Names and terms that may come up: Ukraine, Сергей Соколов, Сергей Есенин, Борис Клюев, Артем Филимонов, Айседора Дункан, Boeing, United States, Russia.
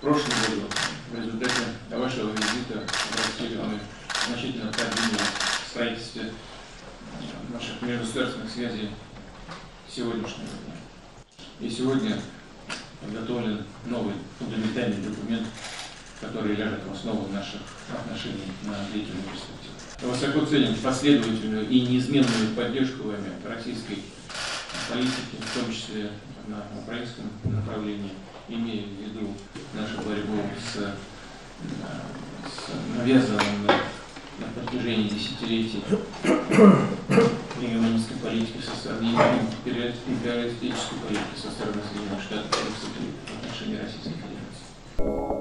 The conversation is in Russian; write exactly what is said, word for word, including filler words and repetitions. В прошлом году в результате вашего визита в России мы значительно продвинули в строительстве наших межгосударственных связей сегодняшнего дня. И сегодня подготовлен новый фундаментальный документ, который ляжет в основу наших отношений на длительную перспективу. Высоко ценим последовательную и неизменную поддержку вами российской политики, в том числе на украинском направлении, имея в виду нашу борьбу с, с навязанным на, на протяжении десятилетий региональной политики со стороны империалистической политики со стороны Соединенных Штатов и в отношении Российской Федерации.